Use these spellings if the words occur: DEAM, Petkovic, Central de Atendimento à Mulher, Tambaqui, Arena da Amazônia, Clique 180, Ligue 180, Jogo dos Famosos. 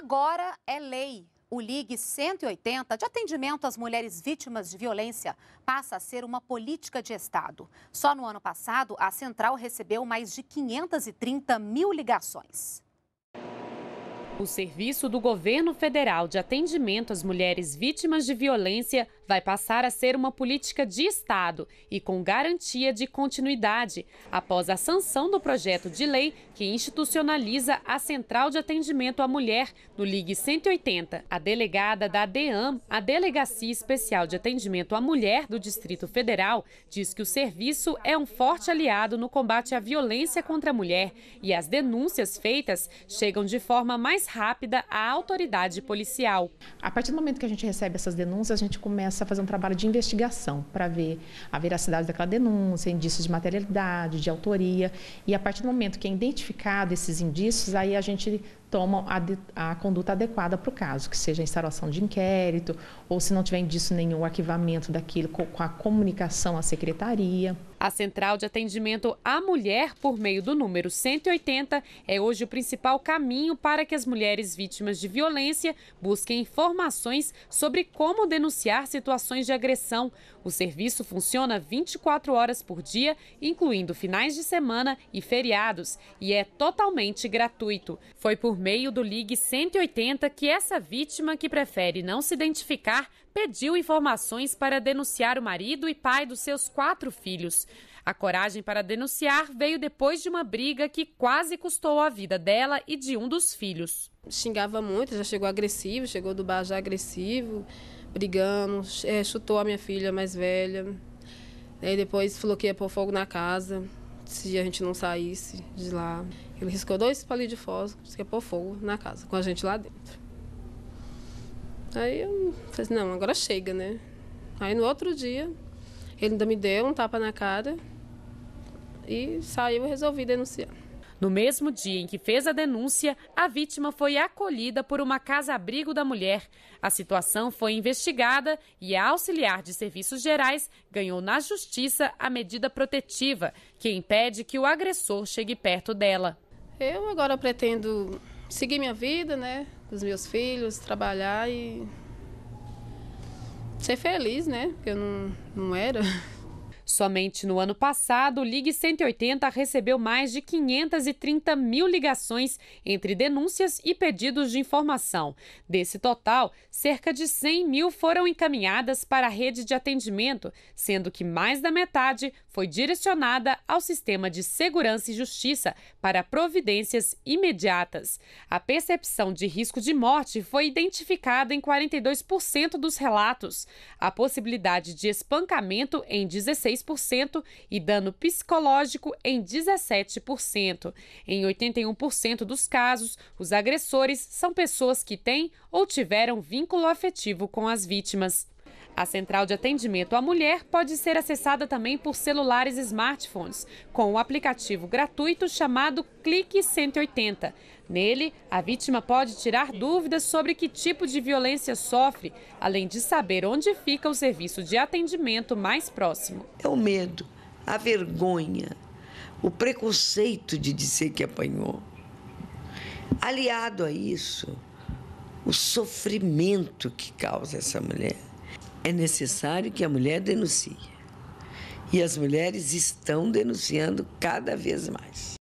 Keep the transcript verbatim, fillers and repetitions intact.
Agora é lei. O Ligue cento e oitenta de atendimento às mulheres vítimas de violência passa a ser uma política de Estado. Só no ano passado, a central recebeu mais de quinhentas e trinta mil ligações. O serviço do governo federal de atendimento às mulheres vítimas de violência vai passar a ser uma política de Estado e com garantia de continuidade, após a sanção do projeto de lei que institucionaliza a Central de Atendimento à Mulher no Ligue cento e oitenta. A delegada da DEAM, a Delegacia Especial de Atendimento à Mulher do Distrito Federal, diz que o serviço é um forte aliado no combate à violência contra a mulher e as denúncias feitas chegam de forma mais rápida à autoridade policial. A partir do momento que a gente recebe essas denúncias, a gente começa a fazer um trabalho de investigação para ver a veracidade daquela denúncia, indícios de materialidade, de autoria, e a partir do momento que é identificado esses indícios, aí a gente toma a, a conduta adequada para o caso, que seja a instalação de inquérito, ou se não tiver indício nenhum, o arquivamento daquilo com, com a comunicação à secretaria. A Central de Atendimento à Mulher, por meio do número cento e oitenta, é hoje o principal caminho para que as mulheres vítimas de violência busquem informações sobre como denunciar situações de agressão. O serviço funciona vinte e quatro horas por dia, incluindo finais de semana e feriados, e é totalmente gratuito. Foi por meio do Ligue cento e oitenta que essa vítima, que prefere não se identificar, pediu informações para denunciar o marido e pai dos seus quatro filhos. A coragem para denunciar veio depois de uma briga que quase custou a vida dela e de um dos filhos. Xingava muito, já chegou agressivo, chegou do bar já agressivo, brigando, chutou a minha filha mais velha. Aí depois falou que ia pôr fogo na casa, se a gente não saísse de lá. Ele riscou dois palilhos de fósforo, disse que ia pôr fogo na casa, com a gente lá dentro. Aí eu falei, não, agora chega, né? Aí no outro dia, ele ainda me deu um tapa na cara e saiu e resolvi denunciar. No mesmo dia em que fez a denúncia, a vítima foi acolhida por uma casa-abrigo da mulher. A situação foi investigada e a auxiliar de serviços gerais ganhou na justiça a medida protetiva, que impede que o agressor chegue perto dela. Eu agora pretendo seguir minha vida, né? Com os meus filhos, trabalhar e ser feliz, né? Porque eu não, não era. Somente no ano passado, o Ligue cento e oitenta recebeu mais de quinhentas e trinta mil ligações entre denúncias e pedidos de informação. Desse total, cerca de cem mil foram encaminhadas para a rede de atendimento, sendo que mais da metade foi direcionada ao Sistema de Segurança e Justiça para providências imediatas. A percepção de risco de morte foi identificada em quarenta e dois por cento dos relatos, a possibilidade de espancamento em dezesseis por cento e dano psicológico em dezessete por cento. Em oitenta e um por cento dos casos, os agressores são pessoas que têm ou tiveram vínculo afetivo com as vítimas. A Central de Atendimento à Mulher pode ser acessada também por celulares e smartphones, com um aplicativo gratuito chamado Clique cento e oitenta. Nele, a vítima pode tirar dúvidas sobre que tipo de violência sofre, além de saber onde fica o serviço de atendimento mais próximo. É o medo, a vergonha, o preconceito de dizer que apanhou. Aliado a isso, o sofrimento que causa essa mulher. É necessário que a mulher denuncie. E as mulheres estão denunciando cada vez mais.